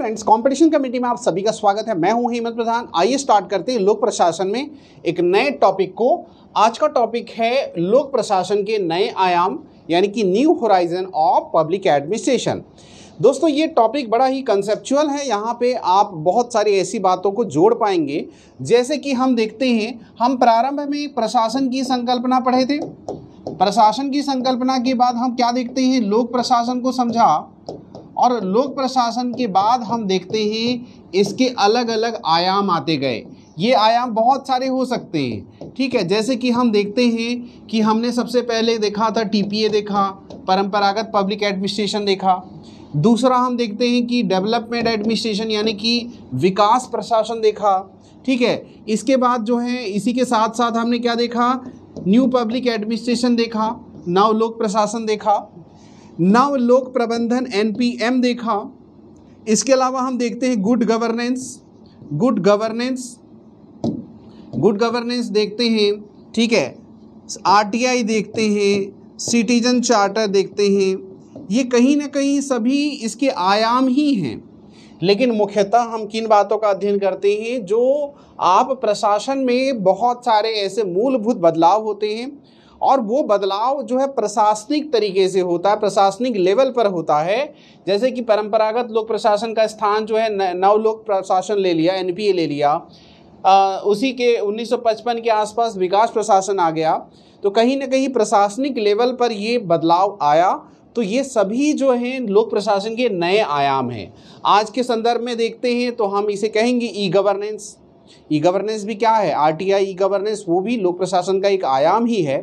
Friends, competition committee में आप सभी का स्वागत है। मैं हूं हेमंत प्रधान। आइए स्टार्ट करते हैं लोक प्रशासन में एक नए टॉपिक को। आज का टॉपिक है लोक प्रशासन के नए आयाम, यानी कि new horizon of public administration. दोस्तों, ये टॉपिक बड़ा ही कंसेप्चुअल है। यहाँ पे आप बहुत सारी ऐसी बातों को जोड़ पाएंगे, जैसे कि हम देखते हैं, हम प्रारंभ में प्रशासन की संकल्पना पढ़े थे। प्रशासन की संकल्पना के बाद हम क्या देखते हैं, लोक प्रशासन को समझा, और लोक प्रशासन के बाद हम देखते हैं इसके अलग अलग आयाम आते गए। ये आयाम बहुत सारे हो सकते हैं, ठीक है। जैसे कि हम देखते हैं कि हमने सबसे पहले देखा था टीपीए, देखा परंपरागत पब्लिक एडमिनिस्ट्रेशन देखा। दूसरा हम देखते हैं कि डेवलपमेंट एडमिनिस्ट्रेशन यानी कि विकास प्रशासन देखा, ठीक है। इसके बाद जो है, इसी के साथ साथ हमने क्या देखा, न्यू पब्लिक एडमिनिस्ट्रेशन देखा, नव लोक प्रशासन देखा, नव लोक प्रबंधन एनपीएम देखा। इसके अलावा हम देखते हैं गुड गवर्नेंस देखते हैं, ठीक है। आरटीआई देखते हैं, सिटीजन चार्टर देखते हैं। ये कहीं ना कहीं सभी इसके आयाम ही हैं, लेकिन मुख्यतः हम किन बातों का अध्ययन करते हैं, जो आप प्रशासन में बहुत सारे ऐसे मूलभूत बदलाव होते हैं, और वो बदलाव जो है प्रशासनिक तरीके से होता है, प्रशासनिक लेवल पर होता है। जैसे कि परंपरागत लोक प्रशासन का स्थान जो है नव लोक प्रशासन ले लिया, एनपीए ले लिया। उसी के 1955 के आसपास विकास प्रशासन आ गया। तो कहीं ना कहीं प्रशासनिक लेवल पर ये बदलाव आया। तो ये सभी जो हैं लोक प्रशासन के नए आयाम हैं। आज के संदर्भ में देखते हैं तो हम इसे कहेंगे ई गवर्नेंस। ई गवर्नेंस भी क्या है, आरटीआई ई गवर्नेंस, वो भी लोक प्रशासन का एक आयाम ही है।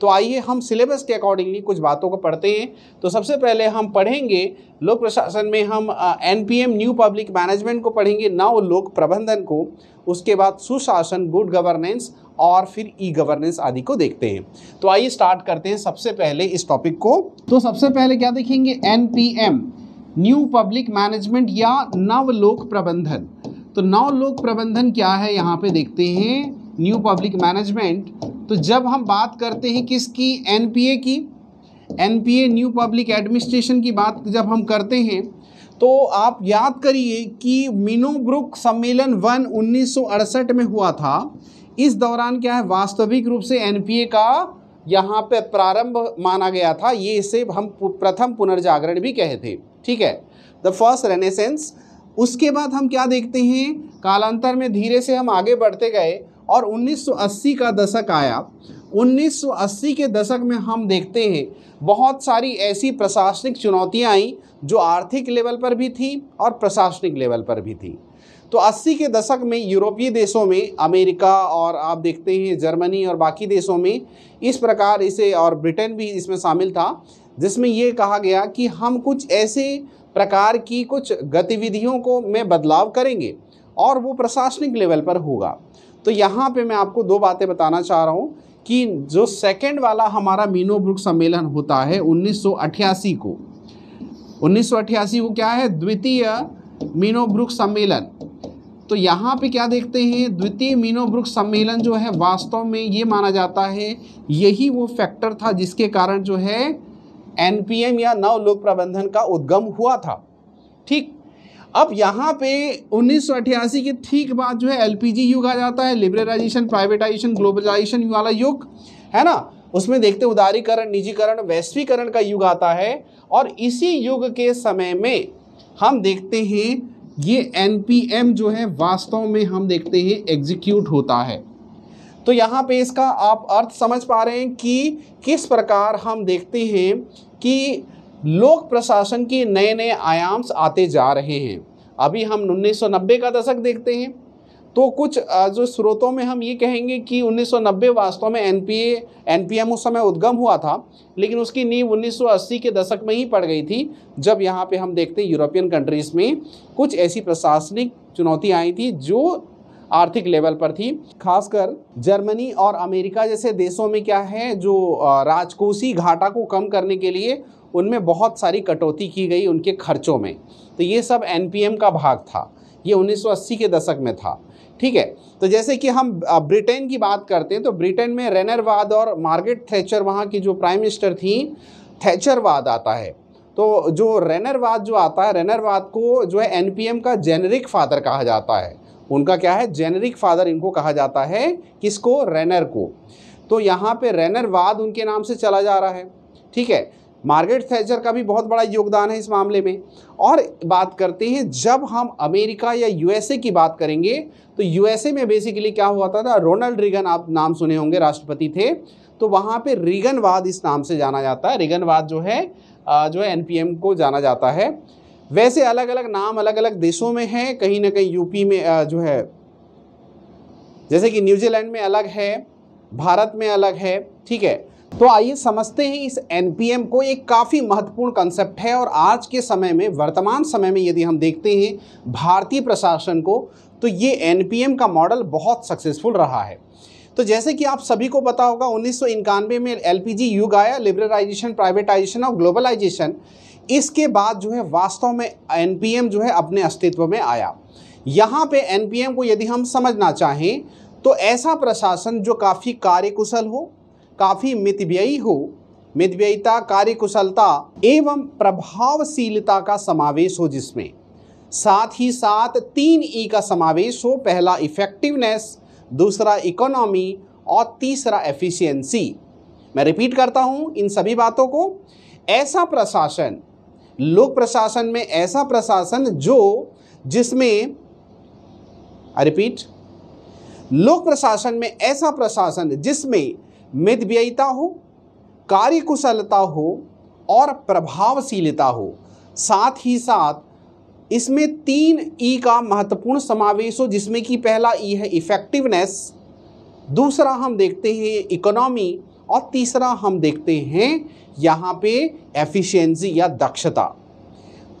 तो आइए हम सिलेबस के अकॉर्डिंगली कुछ बातों को पढ़ते हैं। तो सबसे पहले हम पढ़ेंगे लोक प्रशासन में, हम एनपीएम न्यू पब्लिक मैनेजमेंट को पढ़ेंगे, नव लोक प्रबंधन को, उसके बाद सुशासन, गुड गवर्नेंस, और फिर ई गवर्नेंस आदि को देखते हैं। तो आइए स्टार्ट करते हैं सबसे पहले इस टॉपिक को। तो सबसे पहले क्या देखेंगे, एनपीएम न्यू पब्लिक मैनेजमेंट या नव लोक प्रबंधन। तो नव लोक प्रबंधन क्या है, यहाँ पे देखते हैं न्यू पब्लिक मैनेजमेंट। तो जब हम बात करते हैं किसकी, एनपीए की, एनपीए न्यू पब्लिक एडमिनिस्ट्रेशन की बात जब हम करते हैं, तो आप याद करिए कि मिनोब्रुक सम्मेलन 1968 में हुआ था। इस दौरान क्या है, वास्तविक रूप से एनपीए का यहाँ पे प्रारंभ माना गया था। ये इसे हम प्रथम पुनर्जागरण भी कहे थे, ठीक है, द फर्स्ट रेनेसेंस। उसके बाद हम क्या देखते हैं, कालांतर में धीरे से हम आगे बढ़ते गए और 1980 का दशक आया। 1980 के दशक में हम देखते हैं बहुत सारी ऐसी प्रशासनिक चुनौतियाँ आईं, जो आर्थिक लेवल पर भी थी और प्रशासनिक लेवल पर भी थी। तो 80 के दशक में यूरोपीय देशों में, अमेरिका और आप देखते हैं जर्मनी और बाकी देशों में इस प्रकार इसे, और ब्रिटेन भी इसमें शामिल था, जिसमें ये कहा गया कि हम कुछ ऐसे प्रकार की कुछ गतिविधियों को में बदलाव करेंगे, और वो प्रशासनिक लेवल पर होगा। तो यहाँ पे मैं आपको दो बातें बताना चाह रहा हूँ कि जो सेकेंड वाला हमारा मिनोब्रुक सम्मेलन होता है 1988 को, 1988 को क्या है, द्वितीय मिनोब्रुक सम्मेलन। तो यहाँ पे क्या देखते हैं, द्वितीय मिनोब्रुक सम्मेलन जो है, वास्तव में ये माना जाता है यही वो फैक्टर था जिसके कारण जो है एनपीएम या नव लोक प्रबंधन का उद्गम हुआ था, ठीक। अब यहाँ पे 1988 के ठीक बाद जो है एलपीजी युग आ जाता है, लिबरलाइजेशन, प्राइवेटाइजेशन, ग्लोबलाइजेशन वाला युग है ना। उसमें देखते उदारीकरण, निजीकरण, वैश्वीकरण का युग आता है। और इसी युग के समय में हम देखते हैं ये एनपीएम जो है वास्तव में हम देखते हैं एग्जीक्यूट होता है। तो यहाँ पे इसका आप अर्थ समझ पा रहे हैं कि किस प्रकार हम देखते हैं कि लोक प्रशासन के नए नए आयाम्स आते जा रहे हैं। अभी हम 1990 का दशक देखते हैं, तो कुछ जो स्रोतों में हम ये कहेंगे कि 1990 वास्तव में एनपीएम उस समय उद्गम हुआ था, लेकिन उसकी नींव 1980 के दशक में ही पड़ गई थी, जब यहाँ पे हम देखते हैं यूरोपियन कंट्रीज़ में कुछ ऐसी प्रशासनिक चुनौतियाँ आई थी जो आर्थिक लेवल पर थी। खासकर जर्मनी और अमेरिका जैसे देशों में क्या है, जो राजकोषीय घाटा को कम करने के लिए उनमें बहुत सारी कटौती की गई उनके खर्चों में। तो ये सब एनपीएम का भाग था, ये 1980 के दशक में था, ठीक है। तो जैसे कि हम ब्रिटेन की बात करते हैं, तो ब्रिटेन में रेनरवाद और मार्गरेट थैचर, वहाँ की जो प्राइम मिनिस्टर थी, थैचरवाद आता है। तो जो रेनरवाद जो आता है, रेनरवाद को जो है एनपीएम का जेनरिक फादर कहा जाता है। उनका क्या है, जेनरिक फादर इनको कहा जाता है, किसको, रेनर को। तो यहाँ पे रेनरवाद उनके नाम से चला जा रहा है, ठीक है। मार्गरेट थैचर का भी बहुत बड़ा योगदान है इस मामले में। और बात करते हैं, जब हम अमेरिका या यूएसए की बात करेंगे तो यूएसए में बेसिकली क्या हुआ था, रोनाल्ड रीगन, आप नाम सुने होंगे, राष्ट्रपति थे। तो वहाँ पे रीगनवाद इस नाम से जाना जाता है। रीगनवाद जो है एनपीएम को जाना जाता है। वैसे अलग अलग नाम अलग अलग देशों में है, कहीं ना कहीं यूपी में जो है, जैसे कि न्यूजीलैंड में अलग है, भारत में अलग है, ठीक है। तो आइए समझते हैं इस एनपीएम को, एक काफ़ी महत्वपूर्ण कंसेप्ट है। और आज के समय में, वर्तमान समय में यदि हम देखते हैं भारतीय प्रशासन को, तो ये एनपीएम का मॉडल बहुत सक्सेसफुल रहा है। तो जैसे कि आप सभी को पता होगा, 1991 में एलपीजी युग आया, लिबरलाइजेशन, प्राइवेटाइजेशन और ग्लोबलाइजेशन। इसके बाद जो है वास्तव में एनपीएम जो है अपने अस्तित्व में आया। यहाँ पे एनपीएम को यदि हम समझना चाहें तो ऐसा प्रशासन जो काफ़ी कार्यकुशल हो, काफ़ी मितव्ययी हो, मितव्ययिता, कार्यकुशलता एवं प्रभावशीलता का समावेश हो, जिसमें साथ ही साथ 3 ई का समावेश हो। पहला इफेक्टिवनेस, दूसरा इकोनॉमी और तीसरा एफिशिएंसी। मैं रिपीट करता हूं इन सभी बातों को। ऐसा प्रशासन, लोक प्रशासन में ऐसा प्रशासन जिसमें, रिपीट, लोक प्रशासन में ऐसा प्रशासन जिसमें मितव्ययिता हो, कार्यकुशलता हो और प्रभावशीलता हो। साथ ही साथ इसमें 3 ई का महत्वपूर्ण समावेश हो, जिसमें कि पहला ई है इफेक्टिवनेस, दूसरा हम देखते हैं इकोनॉमी और तीसरा हम देखते हैं यहाँ पे एफिशिएंसी या दक्षता।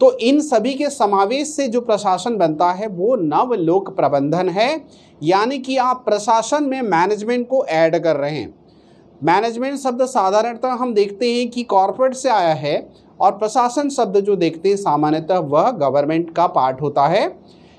तो इन सभी के समावेश से जो प्रशासन बनता है वो नवलोक प्रबंधन है। यानी कि आप प्रशासन में मैनेजमेंट को ऐड कर रहे हैं। मैनेजमेंट शब्द साधारणतः हम देखते हैं कि कॉर्पोरेट से आया है और प्रशासन शब्द जो देखते हैं सामान्यतः वह गवर्नमेंट का पार्ट होता है,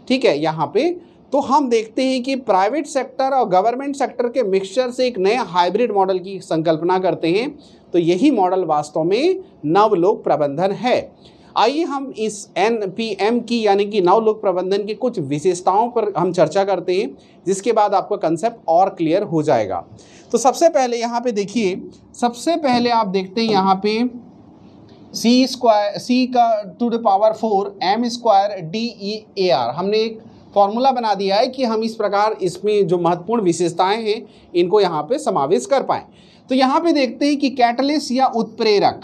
ठीक है। यहाँ पे तो हम देखते हैं कि प्राइवेट सेक्टर और गवर्नमेंट सेक्टर के मिक्सचर से एक नए हाइब्रिड मॉडल की संकल्पना करते हैं। तो यही मॉडल वास्तव में नवलोक प्रबंधन है। आइए हम इस एनपीएम की यानी कि नवलोक प्रबंधन की कुछ विशेषताओं पर हम चर्चा करते हैं, जिसके बाद आपका कंसेप्ट और क्लियर हो जाएगा। तो सबसे पहले यहाँ पे देखिए, सबसे पहले आप देखते हैं यहाँ पे C², C⁴, m², DEAR। हमने एक फॉर्मूला बना दिया है कि हम इस प्रकार इसमें जो महत्वपूर्ण विशेषताएं हैं इनको यहाँ पे समावेश कर पाएँ। तो यहाँ पे देखते हैं कि कैटलिस्ट या उत्प्रेरक,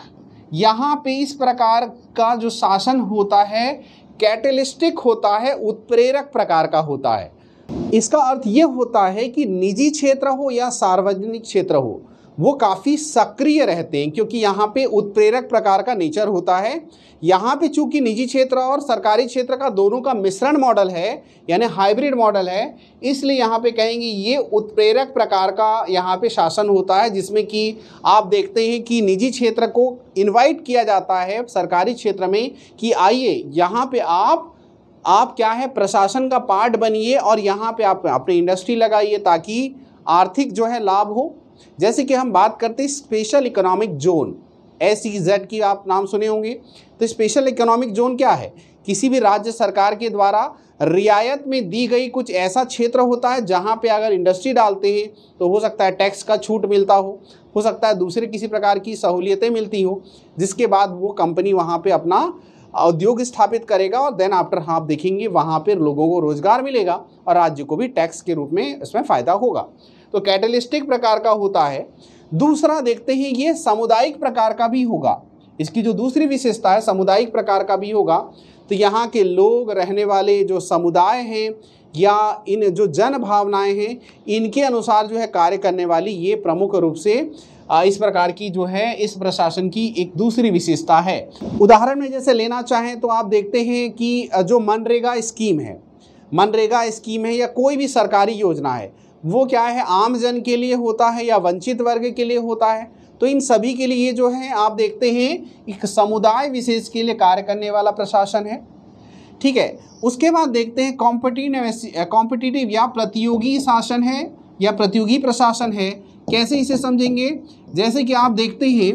यहाँ पे इस प्रकार का जो शासन होता है कैटलिस्टिक होता है, उत्प्रेरक प्रकार का होता है। इसका अर्थ ये होता है कि निजी क्षेत्र हो या सार्वजनिक क्षेत्र हो, वो काफ़ी सक्रिय रहते हैं, क्योंकि यहाँ पे उत्प्रेरक प्रकार का नेचर होता है। यहाँ पे चूंकि निजी क्षेत्र और सरकारी क्षेत्र का दोनों का मिश्रण मॉडल है, यानी हाइब्रिड मॉडल है, इसलिए यहाँ पे कहेंगे ये उत्प्रेरक प्रकार का यहाँ पे शासन होता है, जिसमें कि आप देखते हैं कि निजी क्षेत्र को इन्वाइट किया जाता है सरकारी क्षेत्र में कि आइए यहाँ पर आप क्या है, प्रशासन का पार्ट बनिए और यहाँ पर आप अपनी इंडस्ट्री लगाइए ताकि आर्थिक जो है लाभ हो। जैसे कि हम बात करते हैं स्पेशल इकोनॉमिक जोन, SEZ की आप नाम सुने होंगे। तो स्पेशल इकोनॉमिक जोन क्या है, किसी भी राज्य सरकार के द्वारा रियायत में दी गई कुछ ऐसा क्षेत्र होता है जहाँ पे अगर इंडस्ट्री डालते हैं तो हो सकता है टैक्स का छूट मिलता हो सकता है दूसरे किसी प्रकार की सहूलियतें मिलती हो, जिसके बाद वो कंपनी वहाँ पर अपना उद्योग स्थापित करेगा और देन आफ्टर आप देखेंगे वहाँ पर लोगों को रोजगार मिलेगा और राज्य को भी टैक्स के रूप में इसमें फ़ायदा होगा। तो कैटलिस्टिक प्रकार का होता है। दूसरा देखते हैं ये सामुदायिक प्रकार का भी होगा, इसकी जो दूसरी विशेषता है सामुदायिक प्रकार का भी होगा। तो यहाँ के लोग, रहने वाले जो समुदाय हैं या इन जो जन भावनाएँ हैं, इनके अनुसार जो है कार्य करने वाली, ये प्रमुख रूप से इस प्रकार की जो है इस प्रशासन की एक दूसरी विशेषता है। उदाहरण में जैसे लेना चाहें तो आप देखते हैं कि जो मनरेगा स्कीम है या कोई भी सरकारी योजना है, वो क्या है, आम जन के लिए होता है या वंचित वर्ग के लिए होता है। तो इन सभी के लिए जो है आप देखते हैं एक समुदाय विशेष के लिए कार्य करने वाला प्रशासन है, ठीक है। उसके बाद देखते हैं कॉम्पिटिटिव या प्रतियोगी शासन है या प्रतियोगी प्रशासन है। कैसे इसे समझेंगे, जैसे कि आप देखते हैं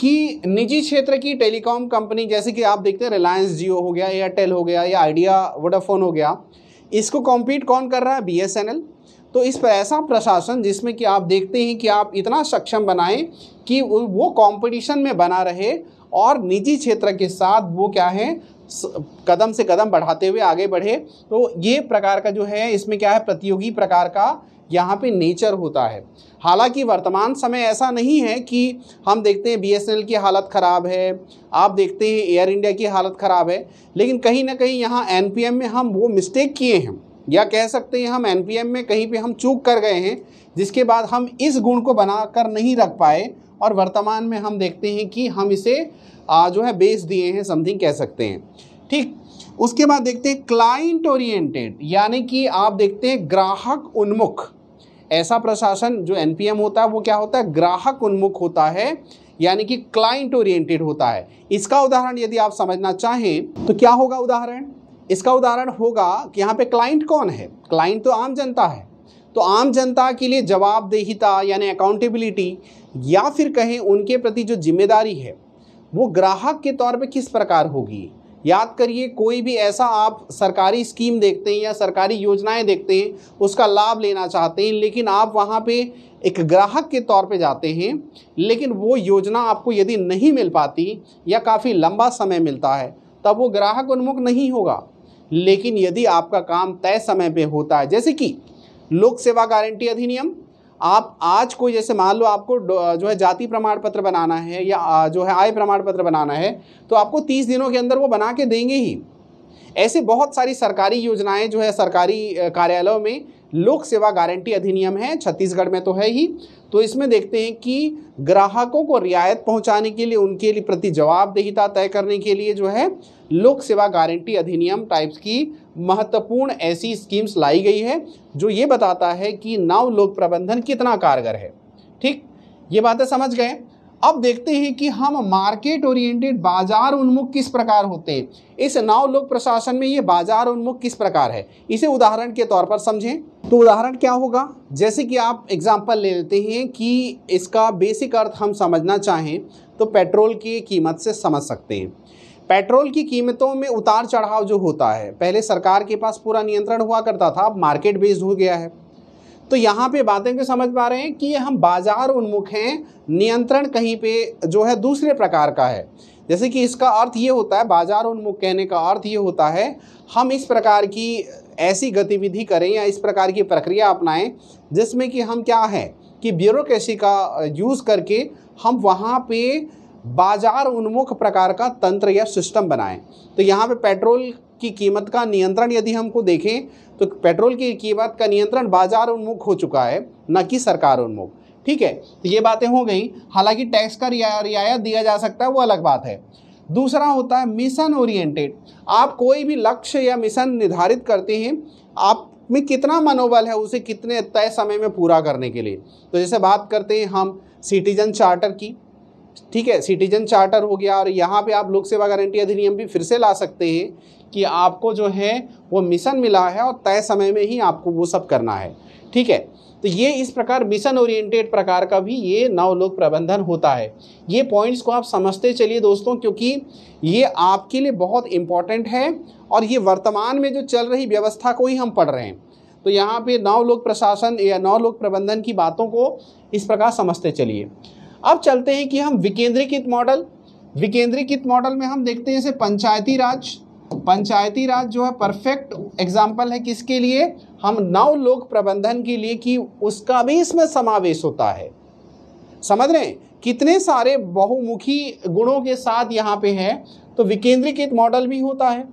कि निजी क्षेत्र की टेलीकॉम कंपनी जैसे कि आप देखते हैं रिलायंस जियो हो गया, एयरटेल हो गया या आइडिया वोडाफोन हो गया, इसको कॉम्पीट कौन कर रहा है? BSNL। तो इस पर ऐसा प्रशासन जिसमें कि आप देखते हैं कि आप इतना सक्षम बनाएं कि वो कंपटीशन में बना रहे और निजी क्षेत्र के साथ वो क्या है कदम से कदम बढ़ाते हुए आगे बढ़े। तो ये प्रकार का जो है इसमें क्या है प्रतियोगी प्रकार का यहाँ पे नेचर होता है। हालांकि वर्तमान समय ऐसा नहीं है कि हम देखते हैं BSNL की हालत ख़राब है, आप देखते हैं एयर इंडिया की हालत ख़राब है, लेकिन कहीं ना कहीं यहाँ NPM में हम वो मिस्टेक किए हैं या कह सकते हैं हम NPM में कहीं पे हम चूक कर गए हैं, जिसके बाद हम इस गुण को बना कर नहीं रख पाए और वर्तमान में हम देखते हैं कि हम इसे जो है बेच दिए हैं, समथिंग कह सकते हैं। ठीक, उसके बाद देखते हैं क्लाइंट ओरिएंटेड, यानी कि आप देखते हैं ग्राहक उन्मुख। ऐसा प्रशासन जो NPM होता है वो क्या होता है? ग्राहक उन्मुख होता है, यानी कि क्लाइंट ओरिएंटेड होता है। इसका उदाहरण यदि आप समझना चाहें तो क्या होगा उदाहरण? इसका उदाहरण होगा कि यहाँ पे क्लाइंट कौन है? क्लाइंट तो आम जनता है। तो आम जनता के लिए जवाबदेहिता यानी अकाउंटेबिलिटी या फिर कहें उनके प्रति जो जिम्मेदारी है वो ग्राहक के तौर पे किस प्रकार होगी? याद करिए, कोई भी ऐसा आप सरकारी स्कीम देखते हैं या सरकारी योजनाएं देखते हैं, उसका लाभ लेना चाहते हैं, लेकिन आप वहाँ पे एक ग्राहक के तौर पे जाते हैं, लेकिन वो योजना आपको यदि नहीं मिल पाती या काफ़ी लंबा समय मिलता है तब वो ग्राहक उन्मुख नहीं होगा। लेकिन यदि आपका काम तय समय पे होता है, जैसे कि लोक सेवा गारंटी अधिनियम, आप आज कोई जैसे मान लो आपको जो है जाति प्रमाण पत्र बनाना है या जो है आय प्रमाण पत्र बनाना है तो आपको 30 दिनों के अंदर वो बना के देंगे ही। ऐसे बहुत सारी सरकारी योजनाएं जो है सरकारी कार्यालयों में लोक सेवा गारंटी अधिनियम है, छत्तीसगढ़ में तो है ही। तो इसमें देखते हैं कि ग्राहकों को रियायत पहुंचाने के लिए उनके लिए प्रति जवाबदेहिता तय करने के लिए जो है लोक सेवा गारंटी अधिनियम टाइप्स की महत्वपूर्ण ऐसी स्कीम्स लाई गई है, जो ये बताता है कि नव लोक प्रबंधन कितना कारगर है। ठीक, ये बातें समझ गए। अब देखते हैं कि हम मार्केट ओरिएंटेड, बाजार उन्मुख किस प्रकार होते हैं। इस नव लोक प्रशासन में ये बाजार उन्मुख किस प्रकार है, इसे उदाहरण के तौर पर समझें तो उदाहरण क्या होगा? जैसे कि आप एग्जांपल ले लेते हैं कि इसका बेसिक अर्थ हम समझना चाहें तो पेट्रोल की कीमत से समझ सकते हैं। पेट्रोल की कीमतों में उतार चढ़ाव जो होता है, पहले सरकार के पास पूरा नियंत्रण हुआ करता था, अब मार्केट बेस्ड हो गया है। तो यहाँ पे बातें को समझ पा रहे हैं कि हम बाजार उन्मुख हैं, नियंत्रण कहीं पे जो है दूसरे प्रकार का है। जैसे कि इसका अर्थ ये होता है, बाजार उन्मुख कहने का अर्थ ये होता है हम इस प्रकार की ऐसी गतिविधि करें या इस प्रकार की प्रक्रिया अपनाएं जिसमें कि हम क्या है कि ब्यूरोक्रेसी का यूज़ करके हम वहाँ पे बाजार उन्मुख प्रकार का तंत्र या सिस्टम बनाएं। तो यहाँ पे पेट्रोल की कीमत का नियंत्रण यदि हमको देखें तो पेट्रोल की कीमत का नियंत्रण बाजार उन्मुख हो चुका है, न कि सरकार उन्मुख। ठीक है, तो ये बातें हो गई। हालांकि टैक्स का रियायत दिया जा सकता है, वो अलग बात है। दूसरा होता है मिशन ओरिएंटेड। आप कोई भी लक्ष्य या मिशन निर्धारित करते हैं, आप में कितना मनोबल है उसे कितने तय समय में पूरा करने के लिए। तो जैसे बात करते हैं हम सिटीजन चार्टर की, ठीक है, सिटीजन चार्टर हो गया, और यहाँ पे आप लोक सेवा गारंटी अधिनियम भी फिर से ला सकते हैं कि आपको जो है वो मिशन मिला है और तय समय में ही आपको वो सब करना है। ठीक है, तो ये इस प्रकार मिशन ओरिएंटेड प्रकार का भी ये नव लोक प्रबंधन होता है। ये पॉइंट्स को आप समझते चलिए दोस्तों, क्योंकि ये आपके लिए बहुत इम्पॉर्टेंट है और ये वर्तमान में जो चल रही व्यवस्था को ही हम पढ़ रहे हैं। तो यहाँ पे नव लोक प्रशासन या नव लोक प्रबंधन की बातों को इस प्रकार समझते चलिए। अब चलते हैं कि हम विकेंद्रीकृत मॉडल, विकेंद्रीकृत मॉडल में हम देखते हैं जैसे पंचायती राज। पंचायती राज जो है परफेक्ट एग्जाम्पल है किसके लिए? हम नव लोक प्रबंधन के लिए, कि उसका भी इसमें समावेश होता है। समझ रहे हैं कितने सारे बहुमुखी गुणों के साथ यहाँ पे है। तो विकेंद्रीकृत मॉडल भी होता है,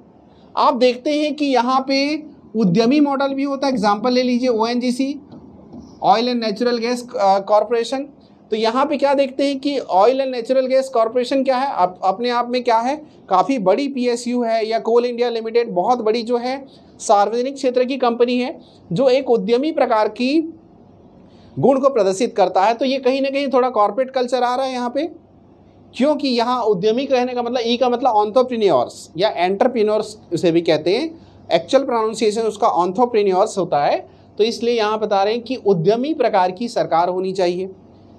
आप देखते हैं कि यहाँ पे उद्यमी मॉडल भी होता है। एग्जाम्पल ले लीजिए ONGC, oil and natural gas corporation. तो यहाँ पे क्या देखते हैं कि oil and natural gas corporation क्या है, अपने आप में क्या है काफ़ी बड़ी PSU है, या कोल इंडिया लिमिटेड बहुत बड़ी जो है सार्वजनिक क्षेत्र की कंपनी है, जो एक उद्यमी प्रकार की गुण को प्रदर्शित करता है। तो ये कहीं ना कहीं थोड़ा कॉरपोरेट कल्चर आ रहा है यहाँ पे, क्योंकि यहाँ उद्यमी कहने का मतलब, ई का मतलब ऑन्ट्रप्रीनियोर्स या एंटरप्रीनियोर्स उसे भी कहते हैं, एक्चुअल प्रोनाउंसिएशन उसका ऑन्ट्रप्रीनियोर्स होता है। तो इसलिए यहाँ बता रहे हैं कि उद्यमी प्रकार की सरकार होनी चाहिए।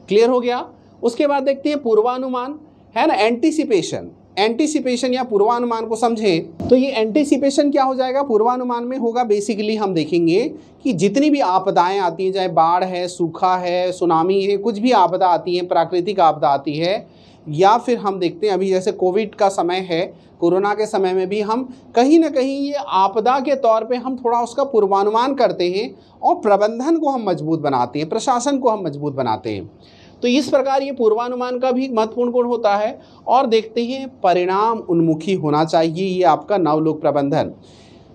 क्लियर हो गया। उसके बाद देखते हैं पूर्वानुमान। है ना, एंटीसिपेशन। एंटीसिपेशन या पूर्वानुमान को समझें तो ये एंटीसिपेशन क्या हो जाएगा, पूर्वानुमान में होगा बेसिकली हम देखेंगे कि जितनी भी आपदाएं आती हैं, चाहे बाढ़ है, सूखा है, सुनामी है, कुछ भी आपदा आती है, प्राकृतिक आपदा आती है, या फिर हम देखते हैं अभी जैसे कोविड का समय है, कोरोना के समय में भी हम कहीं ना कहीं ये आपदा के तौर पे हम थोड़ा उसका पूर्वानुमान करते हैं और प्रबंधन को हम मजबूत बनाते हैं, प्रशासन को हम मजबूत बनाते हैं। तो इस प्रकार ये पूर्वानुमान का भी महत्वपूर्ण गुण होता है। और देखते हैं परिणाम उन्मुखी होना चाहिए, ये आपका नवलोक प्रबंधन।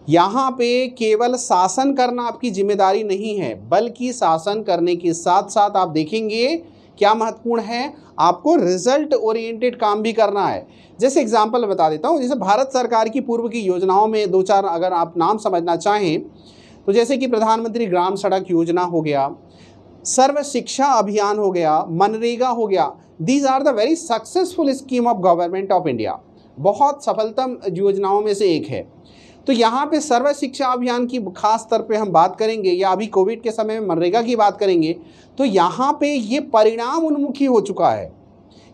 यहाँ पे केवल शासन करना आपकी जिम्मेदारी नहीं है, बल्कि शासन करने के साथ साथ आप देखेंगे क्या महत्वपूर्ण है, आपको रिजल्ट ओरिएंटेड काम भी करना है। जैसे एग्जाम्पल बता देता हूँ, जैसे भारत सरकार की पूर्व की योजनाओं में दो चार अगर आप नाम समझना चाहें तो जैसे कि प्रधानमंत्री ग्राम सड़क योजना हो गया, सर्व शिक्षा अभियान हो गया, मनरेगा हो गया। These are the very successful scheme of government of India, बहुत सफलतम योजनाओं में से एक है। तो यहाँ पे सर्व शिक्षा अभियान की खास तौर पे हम बात करेंगे, या अभी कोविड के समय में मनरेगा की बात करेंगे। तो यहाँ पे ये परिणाम उन्मुखी हो चुका है,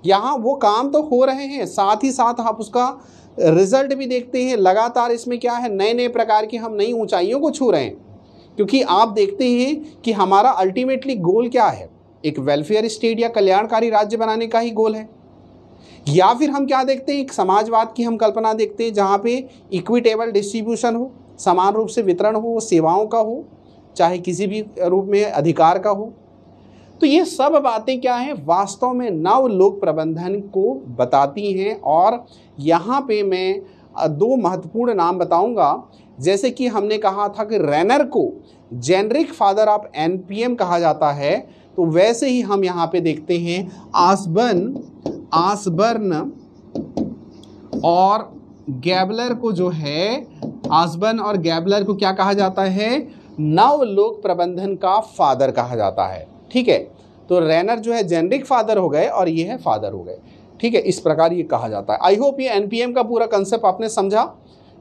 यहाँ वो काम तो हो रहे हैं, साथ ही साथ आप उसका रिजल्ट भी देखते हैं। लगातार इसमें क्या है, नए नए प्रकार की हम नई ऊंचाइयों को छू रहे हैं, क्योंकि आप देखते हैं कि हमारा अल्टीमेटली गोल क्या है, एक वेलफेयर स्टेट या कल्याणकारी राज्य बनाने का ही गोल है। या फिर हम क्या देखते हैं, एक समाजवाद की हम कल्पना देखते हैं जहाँ पे इक्विटेबल डिस्ट्रीब्यूशन हो, समान रूप से वितरण हो, सेवाओं का हो, चाहे किसी भी रूप में अधिकार का हो। तो ये सब बातें क्या हैं, वास्तव में नवलोक प्रबंधन को बताती हैं। और यहाँ पे मैं दो महत्वपूर्ण नाम बताऊँगा, जैसे कि हमने कहा था कि रैनर को जेनरिक फादर ऑफ एनपीएम कहा जाता है, तो वैसे ही हम यहाँ पे देखते हैं आसबन, आसबर्न और गैबलर को जो है, आसबन और गैबलर को क्या कहा जाता है, नवलोक प्रबंधन का फादर कहा जाता है। ठीक है, तो रैनर जो है जेनरिक फादर हो गए और ये है फादर हो गए। ठीक है, इस प्रकार ये कहा जाता है। आई होप ये एनपीएम का पूरा कंसेप्ट आपने समझा।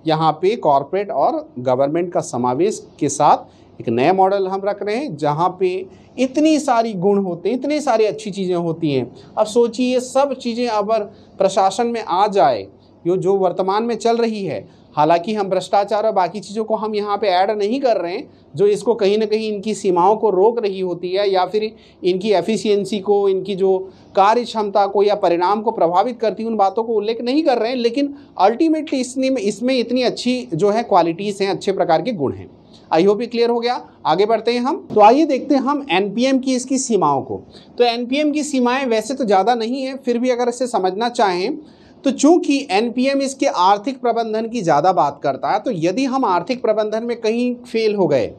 यहाँ पे कॉरपोरेट और गवर्नमेंट का समावेश के साथ एक नया मॉडल हम रख रहे हैं, जहाँ पे इतनी सारी गुण होते हैं, इतनी सारी अच्छी चीज़ें होती हैं। अब सोचिए सब चीज़ें अगर प्रशासन में आ जाए, जो वर्तमान में चल रही है, हालांकि हम भ्रष्टाचार और बाकी चीज़ों को हम यहाँ पे ऐड नहीं कर रहे हैं जो इसको कहीं ना कहीं इनकी सीमाओं को रोक रही होती है, या फिर इनकी एफिशिएंसी को, इनकी जो कार्य क्षमता को या परिणाम को प्रभावित करती है, उन बातों को उल्लेख नहीं कर रहे हैं। लेकिन अल्टीमेटली इसमें इतनी अच्छी जो है क्वालिटीज़ हैं, अच्छे प्रकार के गुण हैं। आई होप ये क्लियर हो गया। आगे बढ़ते हैं हम, तो आइए देखते हैं हम एनपीएम की इसकी सीमाओं को। तो एनपीएम की सीमाएँ वैसे तो ज़्यादा नहीं है, फिर भी अगर इसे समझना चाहें तो चूंकि एनपीएम इसके आर्थिक प्रबंधन की ज़्यादा बात करता है, तो यदि हम आर्थिक प्रबंधन में कहीं फेल हो गए,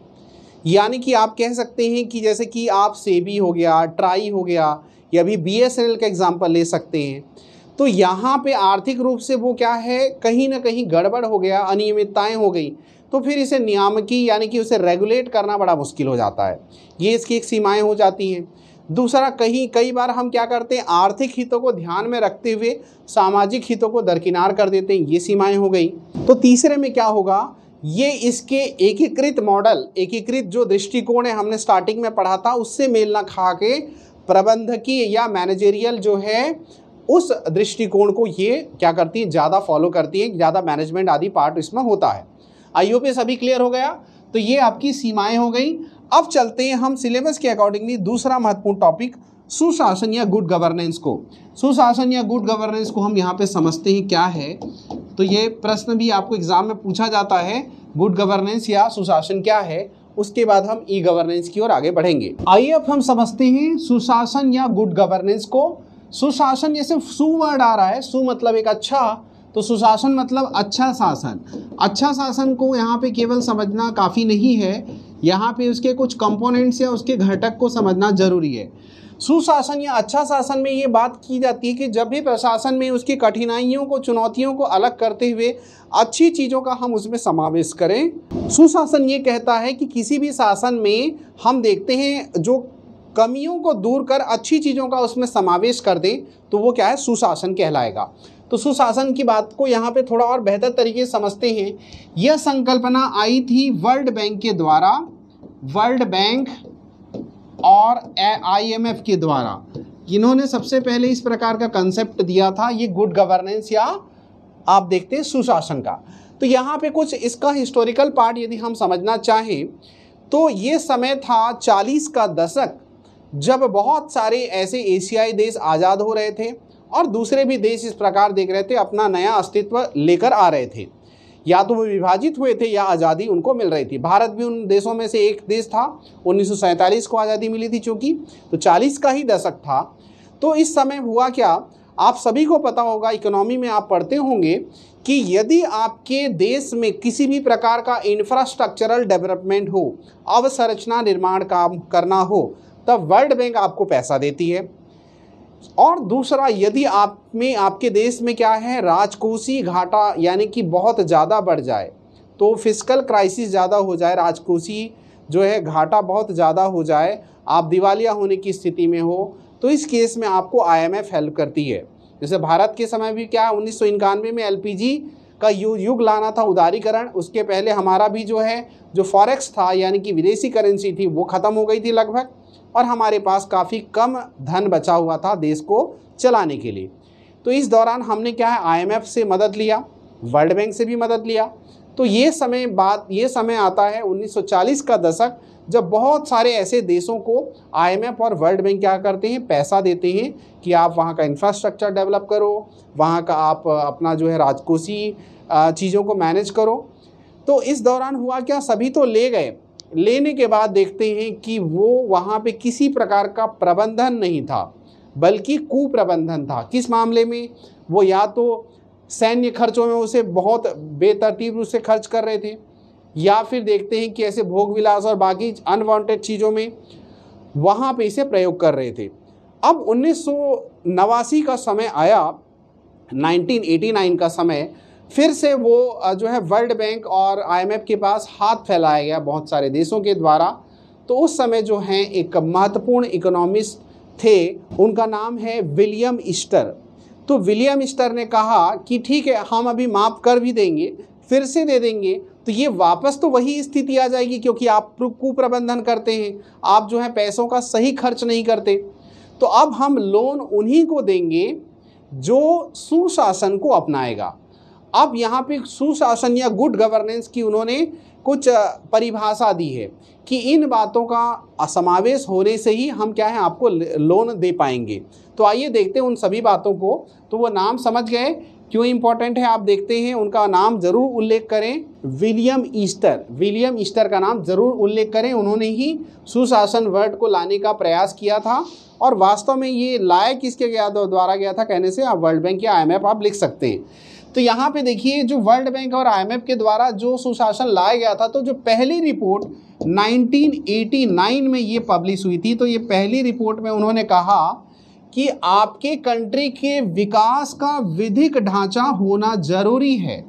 यानी कि आप कह सकते हैं कि जैसे कि आप सेबी हो गया, ट्राई हो गया, या भी बीएसएनएल का एग्जाम्पल ले सकते हैं, तो यहाँ पे आर्थिक रूप से वो क्या है, कहीं ना कहीं गड़बड़ हो गया, अनियमितताएँ हो गई, तो फिर इसे नियामकी यानी कि उसे रेगुलेट करना बड़ा मुश्किल हो जाता है। ये इसकी एक सीमाएँ हो जाती हैं। दूसरा, कई बार हम क्या करते हैं, आर्थिक हितों को ध्यान में रखते हुए सामाजिक हितों को दरकिनार कर देते हैं, ये सीमाएं हो गई। तो तीसरे में क्या होगा, ये इसके एकीकृत मॉडल, एकीकृत जो दृष्टिकोण है हमने स्टार्टिंग में पढ़ा था, उससे मेल ना खा के प्रबंधकीय या मैनेजेरियल जो है उस दृष्टिकोण को ये क्या करती है, ज़्यादा फॉलो करती है, ज़्यादा मैनेजमेंट आदि पार्ट इसमें होता है। आइयो पे सभी क्लियर हो गया। तो ये आपकी सीमाएँ हो गई। अब चलते हैं हम सिलेबस के अकॉर्डिंगली दूसरा महत्वपूर्ण टॉपिक सुशासन या गुड गवर्नेंस को। सुशासन या गुड गवर्नेंस को हम यहाँ पे समझते हैं क्या है। तो ये प्रश्न भी आपको एग्जाम में पूछा जाता है, गुड गवर्नेंस या सुशासन क्या है। उसके बाद हम ई गवर्नेंस की ओर आगे बढ़ेंगे। आइए अब हम समझते हैं सुशासन या गुड गवर्नेंस को। सुशासन, ये सिर्फ सु वर्ड आ रहा है, सु मतलब एक अच्छा, तो सुशासन मतलब अच्छा शासन। अच्छा शासन को यहाँ पे केवल समझना काफ़ी नहीं है, यहाँ पे उसके कुछ कंपोनेंट्स या उसके घटक को समझना जरूरी है। सुशासन या अच्छा शासन में ये बात की जाती है कि जब भी प्रशासन में उसकी कठिनाइयों को, चुनौतियों को अलग करते हुए अच्छी चीज़ों का हम उसमें समावेश करें। सुशासन ये कहता है कि किसी भी शासन में हम देखते हैं जो कमियों को दूर कर अच्छी चीज़ों का उसमें समावेश कर दें, तो वो क्या है, सुशासन कहलाएगा। तो सुशासन की बात को यहाँ पे थोड़ा और बेहतर तरीके से समझते हैं। यह संकल्पना आई थी वर्ल्ड बैंक के द्वारा, वर्ल्ड बैंक और आईएमएफ के द्वारा। इन्होंने सबसे पहले इस प्रकार का कंसेप्ट दिया था, ये गुड गवर्नेंस या आप देखते हैं सुशासन का। तो यहाँ पे कुछ इसका हिस्टोरिकल पार्ट यदि हम समझना चाहें तो ये समय था 40 का दशक, जब बहुत सारे ऐसे एशियाई देश आज़ाद हो रहे थे और दूसरे भी देश इस प्रकार देख रहे थे अपना नया अस्तित्व लेकर आ रहे थे, या तो वो विभाजित हुए थे या आज़ादी उनको मिल रही थी। भारत भी उन देशों में से एक देश था, 1947 को आज़ादी मिली थी चूँकि, तो 40 का ही दशक था। तो इस समय हुआ क्या, आप सभी को पता होगा, इकोनॉमी में आप पढ़ते होंगे कि यदि आपके देश में किसी भी प्रकार का इंफ्रास्ट्रक्चरल डेवलपमेंट हो, अवसंरचना निर्माण काम करना हो, तब वर्ल्ड बैंक आपको पैसा देती है। और दूसरा, यदि आप में आपके देश में क्या है, राजकोषीय घाटा यानी कि बहुत ज़्यादा बढ़ जाए, तो फिस्कल क्राइसिस ज़्यादा हो जाए, राजकोषीय जो है घाटा बहुत ज़्यादा हो जाए, आप दिवालिया होने की स्थिति में हो, तो इस केस में आपको आईएमएफ हेल्प करती है। जैसे भारत के समय भी क्या 1991 में एलपीजी का युग लाना था, उदारीकरण, उसके पहले हमारा भी जो है जो फॉरेक्स था यानी कि विदेशी करेंसी थी वो ख़त्म हो गई थी लगभग, और हमारे पास काफ़ी कम धन बचा हुआ था देश को चलाने के लिए। तो इस दौरान हमने क्या है आईएमएफ से मदद लिया, वर्ल्ड बैंक से भी मदद लिया। तो ये समय आता है 1940 का दशक, जब बहुत सारे ऐसे देशों को आईएमएफ और वर्ल्ड बैंक क्या करते हैं, पैसा देते हैं कि आप वहाँ का इंफ्रास्ट्रक्चर डेवलप करो, वहाँ का आप अपना जो है राजकोषीय चीज़ों को मैनेज करो। तो इस दौरान हुआ क्या, सभी तो ले गए, लेने के बाद देखते हैं कि वो वहाँ पे किसी प्रकार का प्रबंधन नहीं था, बल्कि कुप्रबंधन था। किस मामले में, वो या तो सैन्य खर्चों में उसे बहुत बेतरतीब रूप से खर्च कर रहे थे, या फिर देखते हैं कि ऐसे भोग विलास और बाकी अनवांटेड चीज़ों में वहाँ पे इसे प्रयोग कर रहे थे। अब 1989 का समय आया, 1989 का समय, फिर से वो जो है वर्ल्ड बैंक और आईएमएफ के पास हाथ फैलाया गया बहुत सारे देशों के द्वारा। तो उस समय जो हैं एक महत्वपूर्ण इकोनॉमिस्ट थे, उनका नाम है विलियम ईस्टर। तो विलियम ईस्टर ने कहा कि ठीक है, हम अभी माफ़ कर भी देंगे, फिर से दे देंगे तो ये वापस तो वही स्थिति आ जाएगी, क्योंकि आप कुप्रबंधन करते हैं, आप जो है पैसों का सही खर्च नहीं करते। तो अब हम लोन उन्हीं को देंगे जो सुशासन को अपनाएगा। अब यहाँ पे सुशासन या गुड गवर्नेंस की उन्होंने कुछ परिभाषा दी है कि इन बातों का समावेश होने से ही हम क्या है आपको लोन दे पाएंगे। तो आइए देखते हैं उन सभी बातों को। तो वो नाम समझ गए क्यों इम्पोर्टेंट है, आप देखते हैं उनका नाम ज़रूर उल्लेख करें, विलियम ईस्टर का नाम ज़रूर उल्लेख करें। उन्होंने ही सुशासन वर्ड को लाने का प्रयास किया था, और वास्तव में ये लाया किसके द्वारा गया था, कहने से आप वर्ल्ड बैंक या IMF आप लिख सकते हैं। तो यहाँ पे देखिए, जो वर्ल्ड बैंक और आईएमएफ के द्वारा जो सुशासन लाया गया था, तो जो पहली रिपोर्ट 1989 में ये पब्लिश हुई थी, तो ये पहली रिपोर्ट में उन्होंने कहा कि आपके कंट्री के विकास का विधिक ढांचा होना जरूरी है।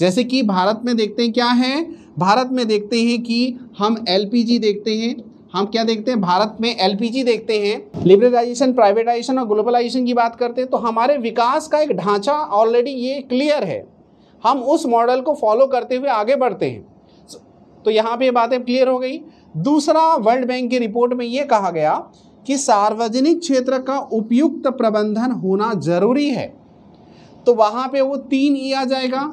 जैसे कि भारत में देखते हैं क्या है, भारत में देखते हैं कि हम एलपीजी देखते हैं, हम क्या देखते हैं भारत में एलपीजी देखते हैं, लिबरलाइजेशन, प्राइवेटाइजेशन और ग्लोबलाइजेशन की बात करते हैं। तो हमारे विकास का एक ढांचा ऑलरेडी ये क्लियर है, हम उस मॉडल को फॉलो करते हुए आगे बढ़ते हैं। तो यहाँ पे बातें क्लियर हो गई। दूसरा, वर्ल्ड बैंक की रिपोर्ट में ये कहा गया कि सार्वजनिक क्षेत्र का उपयुक्त प्रबंधन होना जरूरी है। तो वहाँ पर वो 3E आ जाएगा,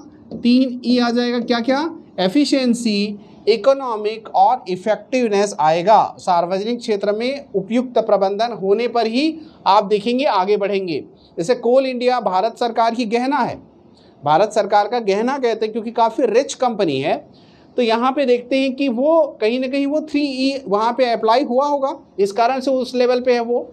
3E आ जाएगा, क्या क्या, एफिशिएंसी, इकोनॉमिक और इफेक्टिवनेस आएगा। सार्वजनिक क्षेत्र में उपयुक्त प्रबंधन होने पर ही आप देखेंगे आगे बढ़ेंगे। जैसे कोल इंडिया भारत सरकार की गहना है, भारत सरकार का गहना कहते हैं क्योंकि काफ़ी रिच कंपनी है। तो यहाँ पे देखते हैं कि वो कहीं ना कहीं वो 3E वहाँ पे अप्लाई हुआ होगा, इस कारण से उस लेवल पे है, वो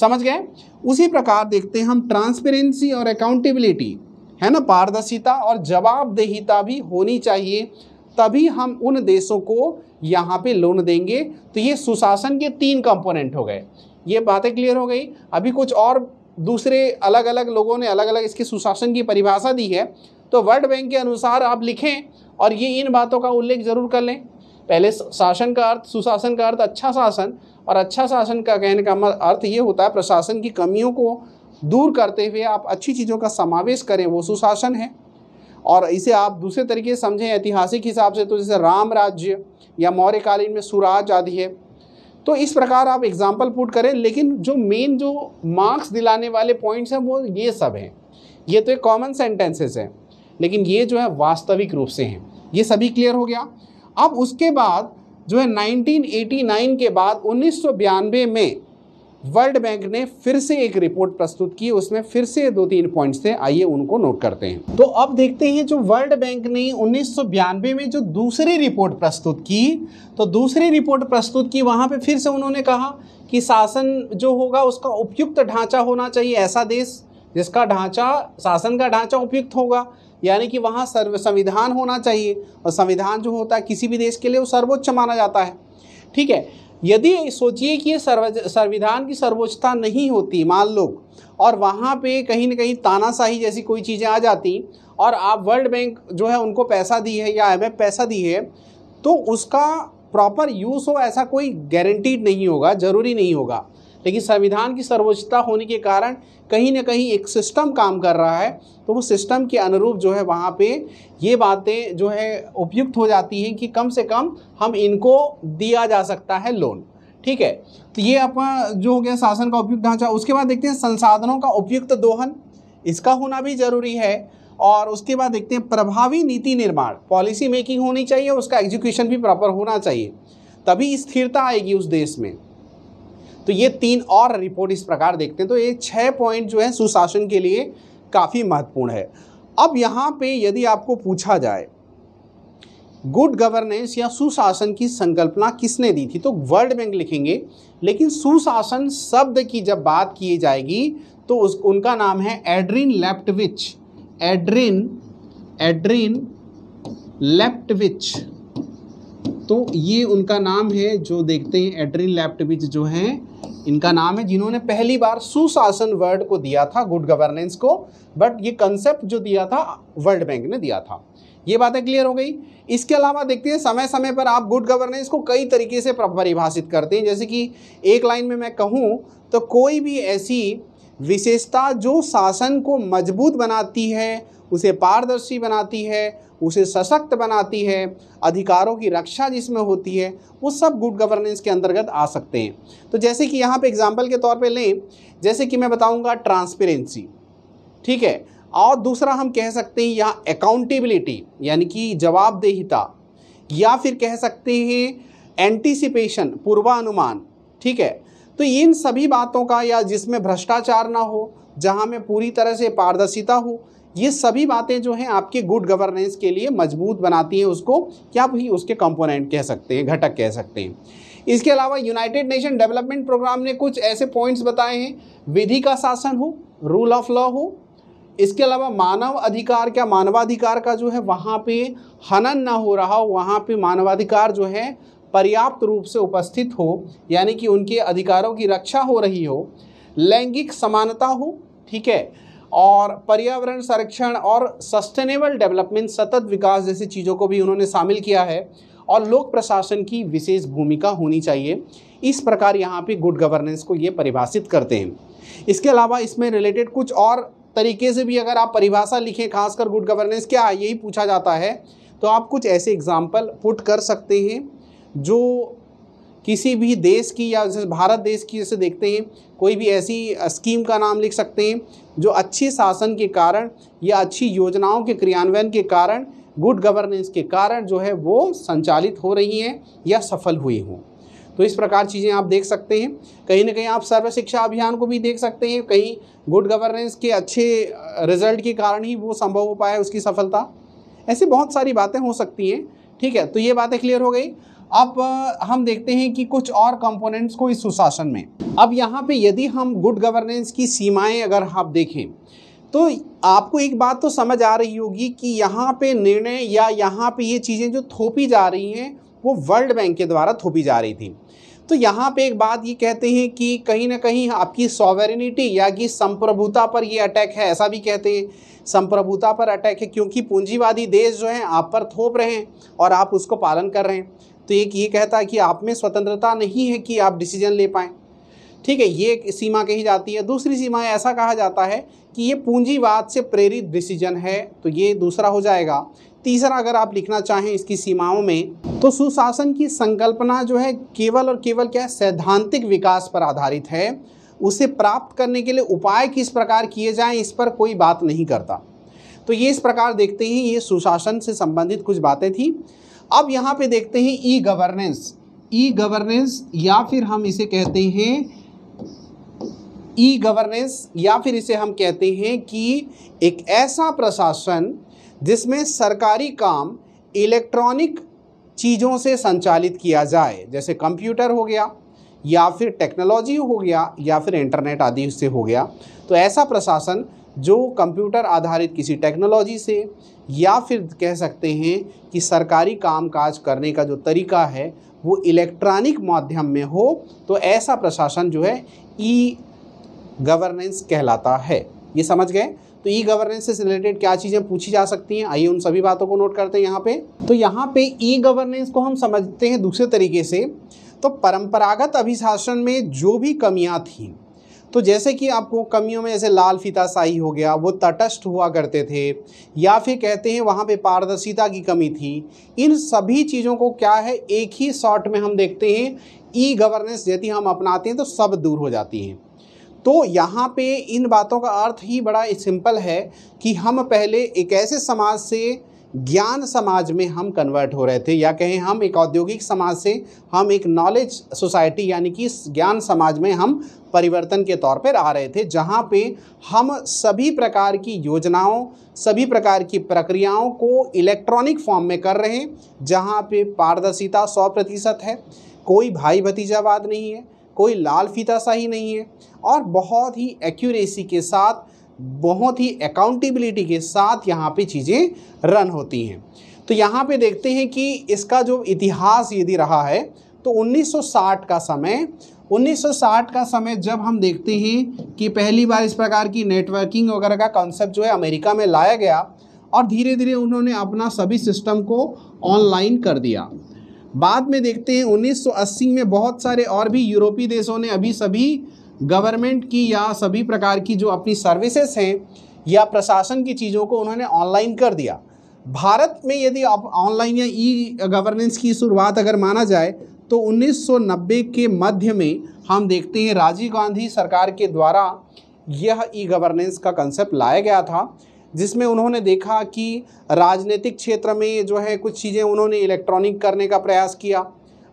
समझ गए। उसी प्रकार देखते हैं हम ट्रांसपेरेंसी और अकाउंटेबिलिटी, है ना, पारदर्शिता और जवाबदेहिता भी होनी चाहिए, तभी हम उन देशों को यहाँ पे लोन देंगे। तो ये सुशासन के 3 कंपोनेंट हो गए, ये बातें क्लियर हो गई। अभी कुछ और दूसरे अलग अलग लोगों ने अलग अलग इसकी सुशासन की परिभाषा दी है, तो वर्ल्ड बैंक के अनुसार आप लिखें और ये इन बातों का उल्लेख ज़रूर कर लें। पहले शासन का अर्थ, सुशासन का अर्थ अच्छा शासन, और अच्छा शासन का कहने का अर्थ ये होता है प्रशासन की कमियों को दूर करते हुए आप अच्छी चीज़ों का समावेश करें, वो सुशासन है। और इसे आप दूसरे तरीके से समझें ऐतिहासिक हिसाब से, तो जैसे राम राज्य या मौर्य कालीन में सुराज आदि है। तो इस प्रकार आप एग्जाम्पल पुट करें, लेकिन जो मेन जो मार्क्स दिलाने वाले पॉइंट्स हैं वो ये सब हैं। ये तो एक कॉमन सेंटेंसेस हैं, लेकिन ये जो है वास्तविक रूप से हैं। ये सभी क्लियर हो गया। अब उसके बाद जो है 1989 के बाद 1992 में वर्ल्ड बैंक ने फिर से एक रिपोर्ट प्रस्तुत की, उसमें फिर से 2-3 पॉइंट्स थे, आइए उनको नोट करते हैं। तो अब देखते हैं जो वर्ल्ड बैंक ने 1992 में जो दूसरी रिपोर्ट प्रस्तुत की, तो दूसरी रिपोर्ट प्रस्तुत की वहाँ पे फिर से उन्होंने कहा कि शासन जो होगा उसका उपयुक्त ढांचा होना चाहिए, ऐसा देश जिसका ढांचा, शासन का ढांचा उपयुक्त होगा, यानी कि वहाँ संविधान होना चाहिए, और संविधान जो होता है किसी भी देश के लिए वो सर्वोच्च माना जाता है। ठीक है, यदि सोचिए कि संविधान की सर्वोच्चता नहीं होती मान लो, और वहाँ पे कहीं ना कहीं तानाशाही जैसी कोई चीज़ें आ जाती, और आप वर्ल्ड बैंक जो है उनको पैसा दी है या IMF पैसा दी है, तो उसका प्रॉपर यूज़ हो ऐसा कोई गारंटीड नहीं होगा, ज़रूरी नहीं होगा। लेकिन संविधान की सर्वोच्चता होने के कारण कहीं ना कहीं एक सिस्टम काम कर रहा है, तो वो सिस्टम के अनुरूप जो है वहाँ पे ये बातें जो है उपयुक्त हो जाती हैं कि कम से कम हम इनको दिया जा सकता है लोन। ठीक है, तो ये अपना जो हो गया शासन का उपयुक्त ढांचा। उसके बाद देखते हैं संसाधनों का उपयुक्त दोहन, इसका होना भी ज़रूरी है। और उसके बाद देखते हैं प्रभावी नीति निर्माण, पॉलिसी मेकिंग होनी चाहिए, उसका एग्जीक्यूशन भी प्रॉपर होना चाहिए, तभी स्थिरता आएगी उस देश में। तो ये 3 और रिपोर्ट इस प्रकार देखते हैं। तो ये 6 पॉइंट जो है सुशासन के लिए काफ़ी महत्वपूर्ण है। अब यहाँ पे यदि आपको पूछा जाए गुड गवर्नेंस या सुशासन की संकल्पना किसने दी थी, तो वर्ल्ड बैंक लिखेंगे, लेकिन सुशासन शब्द की जब बात की जाएगी तो उनका नाम है एड्रियन लेफ्टविच, एड्रियन लेफ्टविच। तो ये उनका नाम है, जो देखते हैं एड्रियन लेफ्टविच जो हैं इनका नाम है, जिन्होंने पहली बार सुशासन वर्ड को दिया था, गुड गवर्नेंस को, बट ये कंसेप्ट जो दिया था वर्ल्ड बैंक ने दिया था। ये बातें क्लियर हो गई। इसके अलावा देखते हैं समय समय पर आप गुड गवर्नेंस को कई तरीके से परिभाषित करते हैं, जैसे कि एक लाइन में मैं कहूँ तो कोई भी ऐसी विशेषता जो शासन को मजबूत बनाती है, उसे पारदर्शी बनाती है, उसे सशक्त बनाती है, अधिकारों की रक्षा जिसमें होती है, वो सब गुड गवर्नेंस के अंतर्गत आ सकते हैं। तो जैसे कि यहाँ पे एग्जाम्पल के तौर पे लें, जैसे कि मैं बताऊँगा ट्रांसपेरेंसी, ठीक है, और दूसरा हम कह सकते हैं यहाँ अकाउंटेबिलिटी यानी कि जवाबदेहिता, या फिर कह सकते हैं एंटीसिपेशन, पूर्वानुमान। ठीक है, तो इन सभी बातों का, या जिसमें भ्रष्टाचार ना हो, जहाँ में पूरी तरह से पारदर्शिता हो, ये सभी बातें जो हैं आपके गुड गवर्नेंस के लिए मजबूत बनाती हैं उसको, क्या भी उसके कंपोनेंट कह सकते हैं, घटक कह सकते हैं। इसके अलावा यूनाइटेड नेशन डेवलपमेंट प्रोग्राम ने कुछ ऐसे पॉइंट्स बताए हैं, विधि का शासन हो, रूल ऑफ लॉ हो, इसके अलावा मानव अधिकार, क्या मानवाधिकार का जो है वहाँ पे हनन ना हो रहा हो, वहाँ पे मानवाधिकार जो है पर्याप्त रूप से उपस्थित हो, यानी कि उनके अधिकारों की रक्षा हो रही हो, लैंगिक समानता हो, ठीक है, और पर्यावरण संरक्षण और सस्टेनेबल डेवलपमेंट, सतत विकास जैसी चीज़ों को भी उन्होंने शामिल किया है, और लोक प्रशासन की विशेष भूमिका होनी चाहिए। इस प्रकार यहाँ पे गुड गवर्नेंस को ये परिभाषित करते हैं। इसके अलावा इसमें रिलेटेड कुछ और तरीके से भी अगर आप परिभाषा लिखें, खासकर गुड गवर्नेंस क्या है यही पूछा जाता है, तो आप कुछ ऐसे एग्जाम्पल पुट कर सकते हैं जो किसी भी देश की, या जैसे भारत देश की जैसे देखते हैं, कोई भी ऐसी स्कीम का नाम लिख सकते हैं जो अच्छे शासन के कारण या अच्छी योजनाओं के क्रियान्वयन के कारण, गुड गवर्नेंस के कारण जो है वो संचालित हो रही हैं या सफल हुई हों। तो इस प्रकार चीज़ें आप देख सकते हैं। कहीं ना कहीं आप सर्व शिक्षा अभियान को भी देख सकते हैं, कहीं गुड गवर्नेंस के अच्छे रिजल्ट के कारण ही वो संभव हो पाया, उसकी सफलता, ऐसी बहुत सारी बातें हो सकती हैं। ठीक है, तो ये बातें क्लियर हो गई। अब हम देखते हैं कि कुछ और कंपोनेंट्स को इस सुशासन में। अब यहाँ पे यदि हम गुड गवर्नेंस की सीमाएं अगर आप देखें, तो आपको एक बात तो समझ आ रही होगी कि यहाँ पे निर्णय या यहाँ पे ये चीज़ें जो थोपी जा रही हैं वो वर्ल्ड बैंक के द्वारा थोपी जा रही थी। तो यहाँ पे एक बात ये कहते हैं कि कहीं ना कहीं आपकी सॉवरेनिटी या कि संप्रभुता पर ये अटैक है, ऐसा भी कहते हैं, संप्रभुता पर अटैक है, क्योंकि पूंजीवादी देश जो हैं आप पर थोप रहे हैं और आप उसको पालन कर रहे हैं। तो एक ये कहता है कि आप में स्वतंत्रता नहीं है कि आप डिसीजन ले पाएँ। ठीक है, ये एक सीमा कही जाती है। दूसरी सीमा ऐसा कहा जाता है कि ये पूंजीवाद से प्रेरित डिसीजन है, तो ये दूसरा हो जाएगा। तीसरा अगर आप लिखना चाहें इसकी सीमाओं में, तो सुशासन की संकल्पना जो है केवल और केवल क्या है, सैद्धांतिक विकास पर आधारित है। उसे प्राप्त करने के लिए उपाय किस प्रकार किए जाएं इस पर कोई बात नहीं करता। तो ये इस प्रकार देखते हैं, ये सुशासन से संबंधित कुछ बातें थी। अब यहाँ पे देखते हैं ई गवर्नेंस। ई गवर्नेंस या फिर हम इसे कहते हैं ई गवर्नेंस, या फिर इसे हम कहते हैं कि एक ऐसा प्रशासन जिसमें सरकारी काम इलेक्ट्रॉनिक चीज़ों से संचालित किया जाए, जैसे कंप्यूटर हो गया या फिर टेक्नोलॉजी हो गया या फिर इंटरनेट आदि से हो गया। तो ऐसा प्रशासन जो कंप्यूटर आधारित किसी टेक्नोलॉजी से, या फिर कह सकते हैं कि सरकारी कामकाज करने का जो तरीका है वो इलेक्ट्रॉनिक माध्यम में हो, तो ऐसा प्रशासन जो है ई गवर्नेंस कहलाता है। ये समझ गए। तो ई गवर्नेंस से रिलेटेड क्या चीज़ें पूछी जा सकती हैं, आइए उन सभी बातों को नोट करते हैं यहाँ पे। तो यहाँ पे ई गवर्नेंस को हम समझते हैं दूसरे तरीके से। तो परंपरागत अभिशासन में जो भी कमियां थीं, तो जैसे कि आपको कमियों में जैसे लाल फीताशाही हो गया, वो तटस्थ हुआ करते थे, या फिर कहते हैं वहाँ पे पारदर्शिता की कमी थी। इन सभी चीज़ों को क्या है, एक ही शॉट में हम देखते हैं ई गवर्नेंस यदि हम अपनाते हैं तो सब दूर हो जाती हैं। तो यहाँ पे इन बातों का अर्थ ही बड़ा सिंपल है कि हम पहले एक ऐसे समाज से ज्ञान समाज में हम कन्वर्ट हो रहे थे, या कहें हम एक औद्योगिक समाज से हम एक नॉलेज सोसाइटी यानी कि ज्ञान समाज में हम परिवर्तन के तौर पर आ रहे थे, जहाँ पे हम सभी प्रकार की योजनाओं, सभी प्रकार की प्रक्रियाओं को इलेक्ट्रॉनिक फॉर्म में कर रहे हैं, जहाँ पे पारदर्शिता 100% है, कोई भाई भतीजावाद नहीं है, कोई लाल फीताशाही नहीं है, और बहुत ही एक्यूरेसी के साथ, बहुत ही अकाउंटेबिलिटी के साथ यहाँ पे चीज़ें रन होती हैं। तो यहाँ पे देखते हैं कि इसका जो इतिहास यदि रहा है तो 1960 का समय जब हम देखते हैं कि पहली बार इस प्रकार की नेटवर्किंग वगैरह का कॉन्सेप्ट जो है अमेरिका में लाया गया, और धीरे धीरे उन्होंने अपना सभी सिस्टम को ऑनलाइन कर दिया। बाद में देखते हैं 1980 में बहुत सारे और भी यूरोपीय देशों ने अभी सभी गवर्नमेंट की या सभी प्रकार की जो अपनी सर्विसेज हैं या प्रशासन की चीज़ों को उन्होंने ऑनलाइन कर दिया। भारत में यदि आप ऑनलाइन या ई गवर्नेंस की शुरुआत अगर माना जाए तो 1990 के मध्य में हम देखते हैं राजीव गांधी सरकार के द्वारा यह ई गवर्नेंस का कंसेप्ट लाया गया था, जिसमें उन्होंने देखा कि राजनीतिक क्षेत्र में जो है कुछ चीज़ें उन्होंने इलेक्ट्रॉनिक करने का प्रयास किया।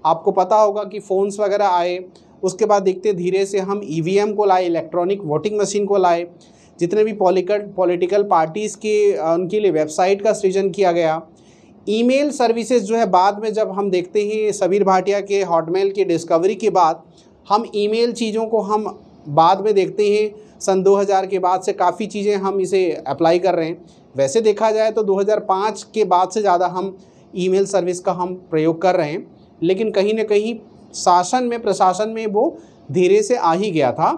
आपको पता होगा कि फ़ोन्स वगैरह आए, उसके बाद देखते धीरे से हम ईवीएम को लाए, इलेक्ट्रॉनिक वोटिंग मशीन को लाए, जितने भी पॉलिटिकल पार्टीज़ के उनके लिए वेबसाइट का सृजन किया गया। ईमेल सर्विसेज जो है बाद में जब हम देखते हैं सवीर भाटिया के हॉटमेल की डिस्कवरी के बाद हम ईमेल चीज़ों को हम बाद में देखते हैं सन 2000 के बाद से काफ़ी चीज़ें हम इसे अप्लाई कर रहे हैं। वैसे देखा जाए तो 2005 के बाद से ज़्यादा हम ईमेल सर्विस का हम प्रयोग कर रहे हैं, लेकिन कहीं ना कहीं शासन में, प्रशासन में वो धीरे से आ ही गया था।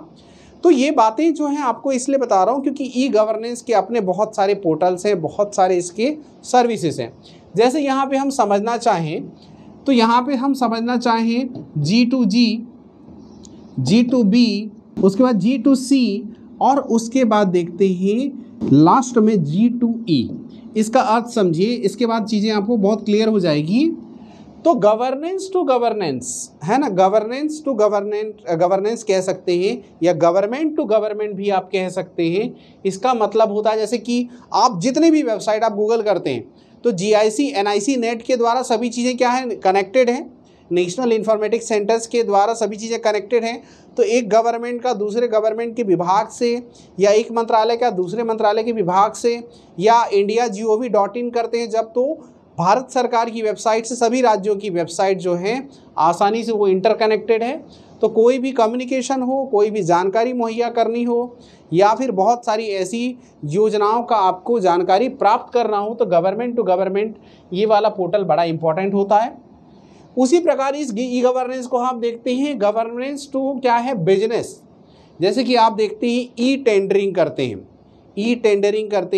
तो ये बातें जो हैं आपको इसलिए बता रहा हूँ क्योंकि ई गवर्नेंस के अपने बहुत सारे पोर्टल्स हैं, बहुत सारे इसके सर्विसेज हैं। जैसे यहाँ पे हम समझना चाहें तो यहाँ पे हम समझना चाहें G2G, G2B, उसके बाद G2C और उसके बाद देखते हैं लास्ट में G2E। इसका अर्थ समझिए, इसके बाद चीज़ें आपको बहुत क्लियर हो जाएगी। तो गवर्नेंस टू गवर्नेंस है ना, गवर्नेंस टू गवर्नेंस कह सकते हैं या गवर्नमेंट टू गवर्नमेंट भी आप कह सकते हैं। इसका मतलब होता है जैसे कि आप जितने भी वेबसाइट आप गूगल करते हैं तो GIC NIC NET के द्वारा सभी चीज़ें क्या है, कनेक्टेड हैं। नेशनल इंफॉर्मेटिक्स सेंटर्स के द्वारा सभी चीज़ें कनेक्टेड हैं। तो एक गवर्नमेंट का दूसरे गवर्नमेंट के विभाग से, या एक मंत्रालय का दूसरे मंत्रालय के विभाग से, या india.gov.in करते हैं जब, तो भारत सरकार की वेबसाइट से सभी राज्यों की वेबसाइट जो है आसानी से वो इंटरकनेक्टेड है। तो कोई भी कम्युनिकेशन हो, कोई भी जानकारी मुहैया करनी हो, या फिर बहुत सारी ऐसी योजनाओं का आपको जानकारी प्राप्त करना हो, तो गवर्नमेंट टू गवर्नमेंट ये वाला पोर्टल बड़ा इंपॉर्टेंट होता है। उसी प्रकार इस ई गवर्नेंस को हम देखते हैं गवर्नेंस टू क्या है, बिजनेस। जैसे कि आप देखते हैं ई टेंडरिंग करते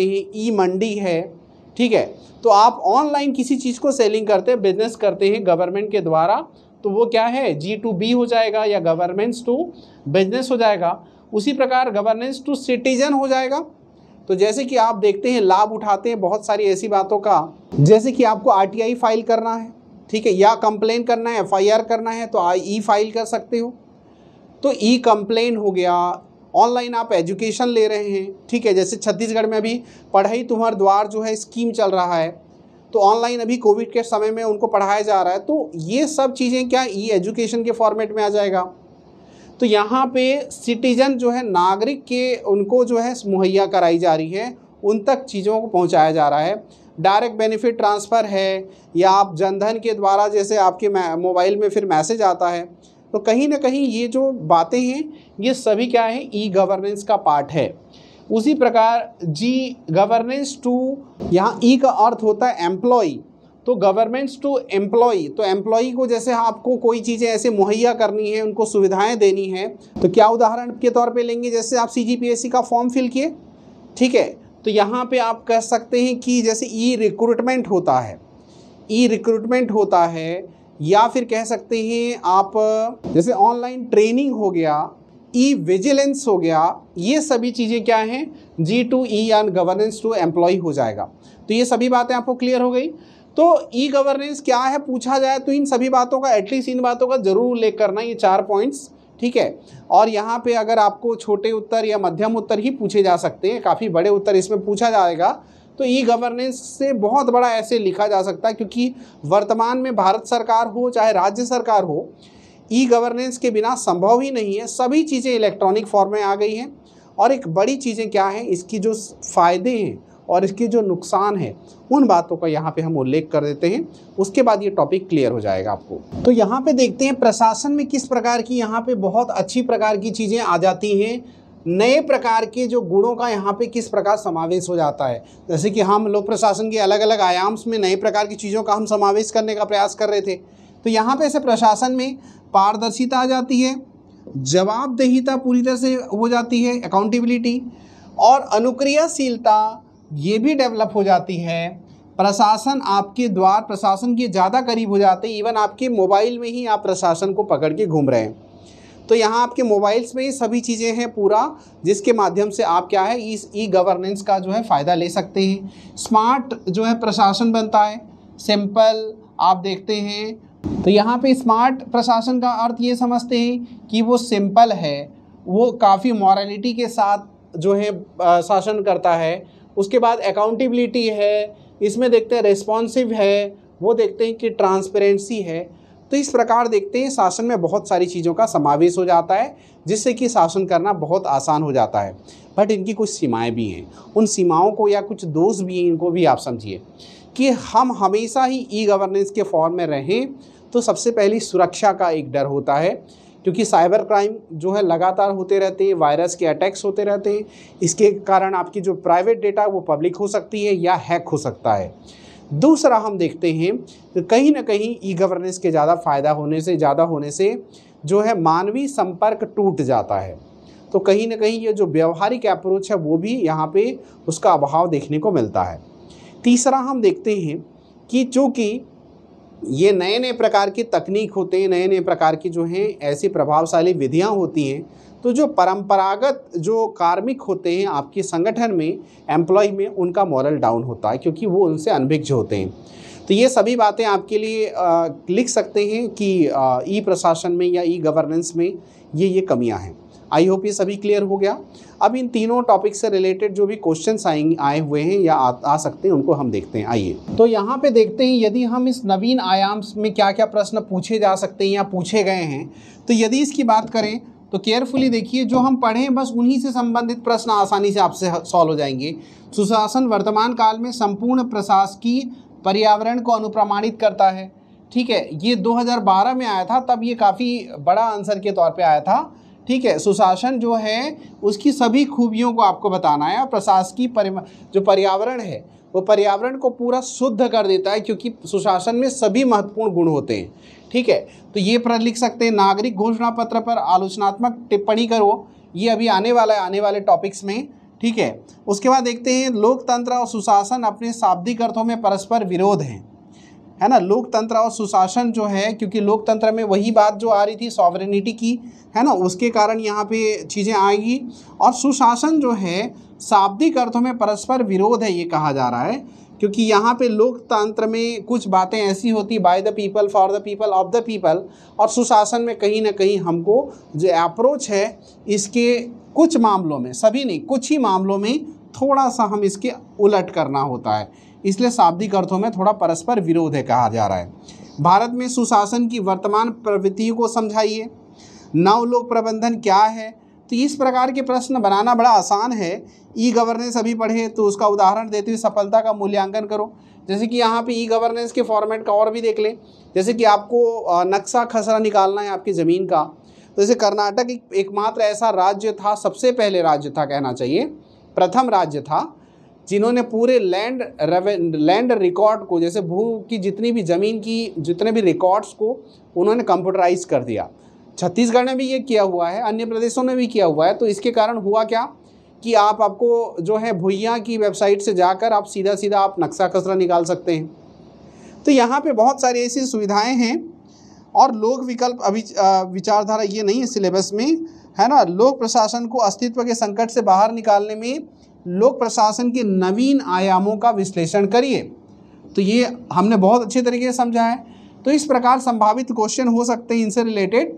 हैं, ई मंडी है, ठीक है। तो आप ऑनलाइन किसी चीज़ को सेलिंग करते हैं, बिजनेस करते हैं गवर्नमेंट के द्वारा, तो वो क्या है, G2B हो जाएगा या गवर्नेंस टू बिजनेस हो जाएगा। उसी प्रकार गवर्नेंस टू सिटीजन हो जाएगा। तो जैसे कि आप देखते हैं लाभ उठाते हैं बहुत सारी ऐसी बातों का, जैसे कि आपको RTI फाइल करना है, ठीक है, या कंप्लेन करना है, FIR करना है, तो ई फाइल कर सकते हो। तो ई कंप्लेन हो गया। ऑनलाइन आप एजुकेशन ले रहे हैं, ठीक है, जैसे छत्तीसगढ़ में अभी पढ़ाई तुम्हार द्वार जो है स्कीम चल रहा है, तो ऑनलाइन अभी कोविड के समय में उनको पढ़ाया जा रहा है। तो ये सब चीज़ें क्या ई एजुकेशन के फॉर्मेट में आ जाएगा। तो यहाँ पे सिटीजन जो है नागरिक के उनको जो है मुहैया कराई जा रही है, उन तक चीज़ों को पहुँचाया जा रहा है। डायरेक्ट बेनिफिट ट्रांसफ़र है, या आप जनधन के द्वारा जैसे आपके मोबाइल में फिर मैसेज आता है। तो कहीं ना कहीं ये जो बातें हैं ये सभी क्या है, ई गवर्नेंस का पार्ट है। उसी प्रकार जी गवर्नेंस टू, यहाँ ई का अर्थ होता है एम्प्लॉय, तो गवर्नेंस टू एम्प्लॉय। तो एम्प्लॉय को जैसे आपको कोई चीज़ें ऐसे मुहैया करनी है, उनको सुविधाएं देनी है। तो क्या उदाहरण के तौर पे लेंगे, जैसे आप CGPSC का फॉर्म फिल किए, ठीक है, तो यहाँ पे आप कह सकते हैं कि जैसे ई रिक्रूटमेंट होता है, ई रिक्रूटमेंट होता है, या फिर कह सकते हैं आप जैसे ऑनलाइन ट्रेनिंग हो गया, ई विजिलेंस हो गया। ये सभी चीज़ें क्या हैं, G2E या गवर्नेंस टू एम्प्लॉय हो जाएगा। तो ये सभी बातें आपको क्लियर हो गई। तो ई गवर्नेंस क्या है पूछा जाए तो इन सभी बातों का, एटलीस्ट इन बातों का जरूर उल्लेख करना, ये 4 पॉइंट्स, ठीक है। और यहाँ पे अगर आपको छोटे उत्तर या मध्यम उत्तर ही पूछे जा सकते हैं, काफ़ी बड़े उत्तर इसमें पूछा जाएगा। तो ई गवर्नेंस से बहुत बड़ा ऐसे लिखा जा सकता है, क्योंकि वर्तमान में भारत सरकार हो चाहे राज्य सरकार हो, ई गवर्नेंस के बिना संभव ही नहीं है। सभी चीज़ें इलेक्ट्रॉनिक फॉर्म में आ गई हैं। और एक बड़ी चीज़ें क्या हैं, इसकी जो फ़ायदे हैं और इसके जो नुकसान हैं, उन बातों का यहाँ पे हम उल्लेख कर देते हैं। उसके बाद ये टॉपिक क्लियर हो जाएगा आपको। तो यहाँ पे देखते हैं प्रशासन में किस प्रकार की यहाँ पे बहुत अच्छी प्रकार की चीज़ें आ जाती हैं, नए प्रकार के जो गुणों का यहाँ पे किस प्रकार समावेश हो जाता है। जैसे कि हम लोक प्रशासन के अलग अलग आयाम्स में नए प्रकार की चीज़ों का हम समावेश करने का प्रयास कर रहे थे। तो यहाँ पे ऐसे प्रशासन में पारदर्शिता आ जाती है, जवाबदेहिता पूरी तरह से हो जाती है, अकाउंटेबिलिटी, और अनुक्रियाशीलता ये भी डेवलप हो जाती है। प्रशासन आपके द्वार, प्रशासन के ज़्यादा करीब हो जाते हैं। इवन आपके मोबाइल में ही आप प्रशासन को पकड़ के घूम रहे हैं, तो यहाँ आपके मोबाइल्स में ही सभी चीज़ें हैं पूरा, जिसके माध्यम से आप क्या है इस ई गवर्नेंस का जो है फ़ायदा ले सकते हैं। स्मार्ट जो है प्रशासन बनता है, सिंपल आप देखते हैं। तो यहाँ पे स्मार्ट प्रशासन का अर्थ ये समझते हैं कि वो सिंपल है, वो काफ़ी मॉरलिटी के साथ जो है शासन करता है। उसके बाद अकाउंटेबिलिटी है, इसमें देखते हैं रेस्पॉन्सिव है, वो देखते हैं कि ट्रांसपेरेंसी है। तो इस प्रकार देखते हैं शासन में बहुत सारी चीज़ों का समावेश हो जाता है, जिससे कि शासन करना बहुत आसान हो जाता है। बट इनकी कुछ सीमाएँ भी हैं, उन सीमाओं को या कुछ दोष भी हैं, इनको भी आप समझिए कि हम हमेशा ही ई गवर्नेंस के फॉर्म में रहें। तो सबसे पहली सुरक्षा का एक डर होता है, क्योंकि साइबर क्राइम जो है लगातार होते रहते हैं, वायरस के अटैक्स होते रहते हैं, इसके कारण आपकी जो प्राइवेट डेटा है वो पब्लिक हो सकती है या हैक हो सकता है। दूसरा हम देखते हैं तो कहीं ना कहीं ई गवर्नेंस के ज़्यादा होने से जो है मानवीय संपर्क टूट जाता है। तो कहीं ना कहीं ये जो व्यवहारिक अप्रोच है वो भी यहाँ पर उसका अभाव देखने को मिलता है। तीसरा हम देखते हैं कि चूँकि ये नए नए प्रकार की तकनीक होते हैं, नए नए प्रकार की जो हैं ऐसी प्रभावशाली विधियां होती हैं, तो जो परंपरागत जो कार्मिक होते हैं आपके संगठन में, एम्प्लॉय में, उनका मॉरल डाउन होता है, क्योंकि वो उनसे अनभिज्ञ होते हैं। तो ये सभी बातें आपके लिए लिख सकते हैं कि ई प्रशासन में या ई गवर्नेंस में ये कमियां हैं। आई होप ये सभी क्लियर हो गया। अब इन तीनों टॉपिक से रिलेटेड जो भी क्वेश्चंस आए हुए हैं या आ सकते हैं, उनको हम देखते हैं। आइए तो यहाँ पे देखते हैं यदि हम इस नवीन आयाम्स में क्या क्या प्रश्न पूछे जा सकते हैं या पूछे गए हैं। तो यदि इसकी बात करें तो केयरफुली देखिए, जो हम पढ़े हैं बस उन्हीं से संबंधित प्रश्न आसानी से आपसे सॉल्व हो जाएंगे। सुशासन वर्तमान काल में संपूर्ण प्रशासकीय पर्यावरण को अनुप्रमाणित करता है, ठीक है। ये 2012 में आया था, तब ये काफ़ी बड़ा आंसर के तौर पर आया था, ठीक है। सुशासन जो है उसकी सभी खूबियों को आपको बताना है, और प्रशासकीय जो पर्यावरण है वो पर्यावरण को पूरा शुद्ध कर देता है, क्योंकि सुशासन में सभी महत्वपूर्ण गुण होते हैं, ठीक है। तो ये प्रश्न लिख सकते हैं। नागरिक घोषणा पत्र पर आलोचनात्मक टिप्पणी करो, ये अभी आने वाला है आने वाले टॉपिक्स में, ठीक है। उसके बाद देखते हैं लोकतंत्र और सुशासन अपने शाब्दिक अर्थों में परस्पर विरोध हैं, है ना, लोकतंत्र और सुशासन जो है, क्योंकि लोकतंत्र में वही बात जो आ रही थी सॉवरेनिटी की, है ना, उसके कारण यहाँ पे चीज़ें आएंगी। और सुशासन जो है शाब्दिक अर्थों में परस्पर विरोध है ये कहा जा रहा है, क्योंकि यहाँ पे लोकतंत्र में कुछ बातें ऐसी होती by the people, for the people, of the people, और सुशासन में कहीं ना कहीं हमको जो अप्रोच है इसके कुछ मामलों में, सभी नहीं, कुछ ही मामलों में थोड़ा सा हम इसके उलट करना होता है, इसलिए शाब्दिक अर्थों में थोड़ा परस्पर विरोध है कहा जा रहा है। भारत में सुशासन की वर्तमान प्रवृत्तियों को समझाइए। नवलोक प्रबंधन क्या है? तो इस प्रकार के प्रश्न बनाना बड़ा आसान है। ई गवर्नेंस अभी पढ़े तो उसका उदाहरण देते हुए सफलता का मूल्यांकन करो, जैसे कि यहाँ पे ई गवर्नेंस के फॉर्मेट का और भी देख लें, जैसे कि आपको नक्शा खसरा निकालना है आपकी ज़मीन का, तो जैसे कर्नाटक एकमात्र ऐसा राज्य था, सबसे पहले राज्य था कहना चाहिए, प्रथम राज्य था जिन्होंने पूरे लैंड रिकॉर्ड को, जैसे भू की जितनी भी ज़मीन की जितने भी रिकॉर्ड्स को उन्होंने कंप्यूटराइज कर दिया। छत्तीसगढ़ ने भी ये किया हुआ है, अन्य प्रदेशों ने भी किया हुआ है। तो इसके कारण हुआ क्या कि आपको जो है भूइयाँ की वेबसाइट से जाकर आप सीधा आप नक्शा खसरा निकाल सकते हैं। तो यहाँ पे बहुत सारी ऐसी सुविधाएँ हैं। और लोक विकल्प अभी विचारधारा ये नहीं है सिलेबस में, है ना। लोक प्रशासन को अस्तित्व के संकट से बाहर निकालने में लोक प्रशासन के नवीन आयामों का विश्लेषण करिए, तो ये हमने बहुत अच्छे तरीके से समझा है। तो इस प्रकार संभावित क्वेश्चन हो सकते हैं इनसे रिलेटेड।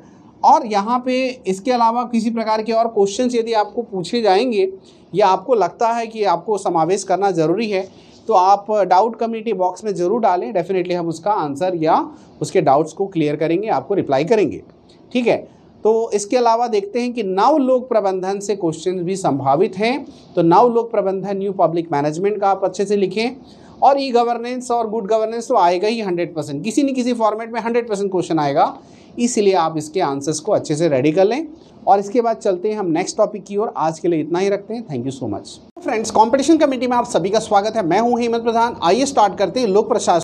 और यहाँ पे इसके अलावा किसी प्रकार के और क्वेश्चंस यदि आपको पूछे जाएंगे या आपको लगता है कि आपको समावेश करना ज़रूरी है, तो आप डाउट कम्युनिटी बॉक्स में ज़रूर डालें, डेफिनेटली हम उसका आंसर या उसके डाउट्स को क्लियर करेंगे, आपको रिप्लाई करेंगे, ठीक है। तो इसके अलावा देखते हैं कि नव लोक प्रबंधन से क्वेश्चन भी संभावित हैं। तो नव लोक प्रबंधन, न्यू पब्लिक मैनेजमेंट का आप अच्छे से लिखें। और ई गवर्नेंस और गुड गवर्नेंस तो आएगा ही 100%, किसी न किसी फॉर्मेट में 100% क्वेश्चन आएगा, इसलिए आप इसके आंसर्स को अच्छे से रेडी कर लें। और इसके बाद चलते हैं हम नेक्स्ट टॉपिक की ओर। आज के लिए इतना ही रखते हैं। Thank you so much friends. Competition committee में आप सभी का स्वागत है। मैं हूँ हेमंत प्रधान। आइए स्टार्ट करते हैं लोक प्रशासन।